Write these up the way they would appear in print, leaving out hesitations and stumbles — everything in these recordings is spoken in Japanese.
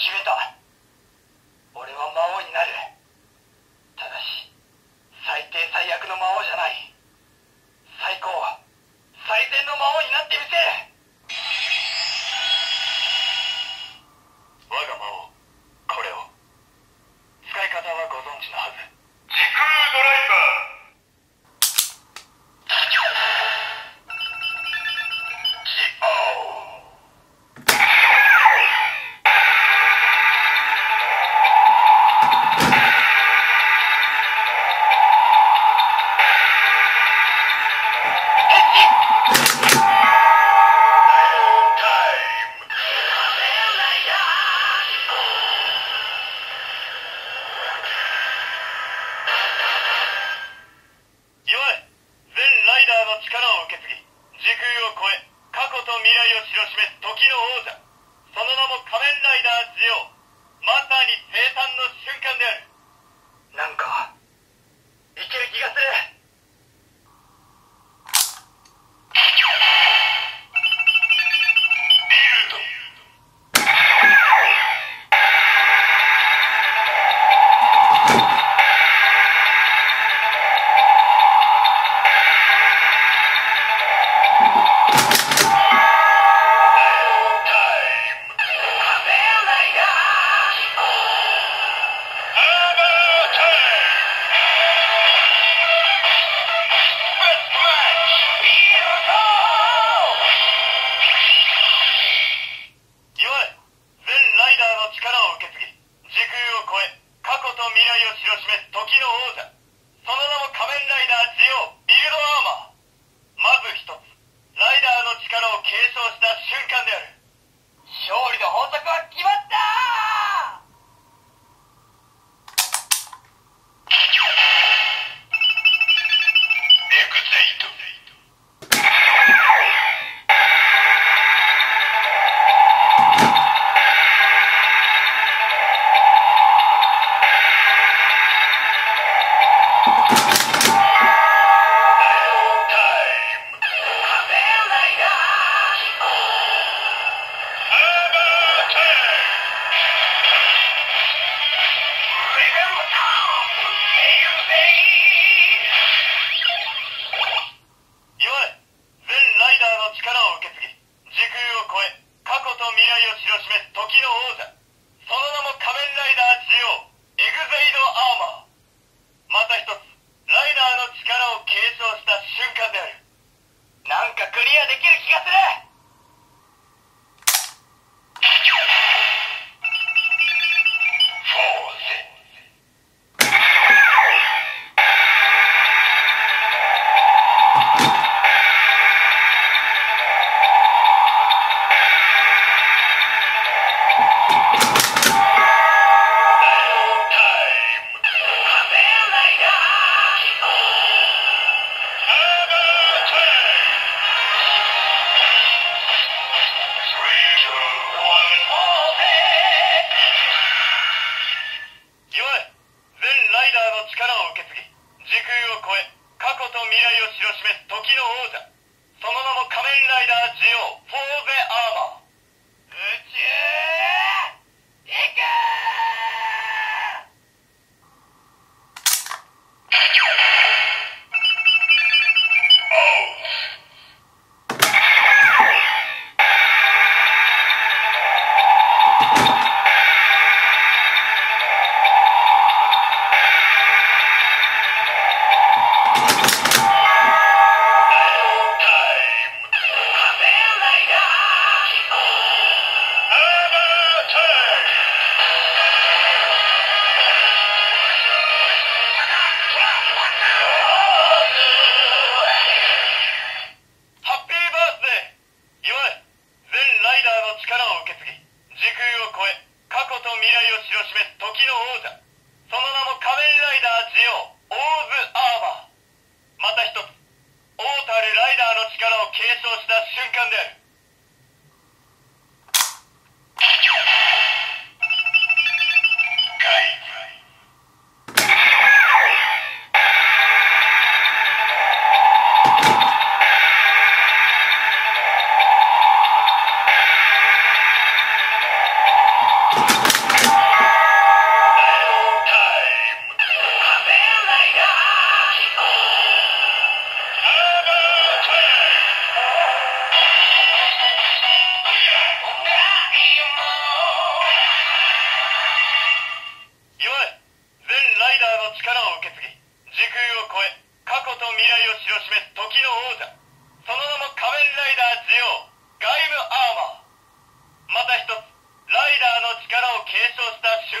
決めた。俺は魔王になる。ただし最低最悪の魔王じゃない、最高最善の魔王になってみせ。我が魔王、これを。使い方はご存知のはず。時空ドライバー。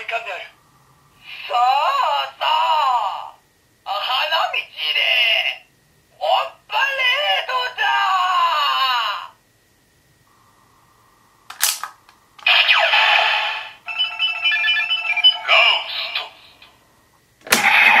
霊感である。そうそう、花道でオッパレードだ。ゴースト祝福の化身。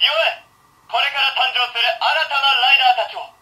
ゆえ、これから誕生する新たなライダーたちを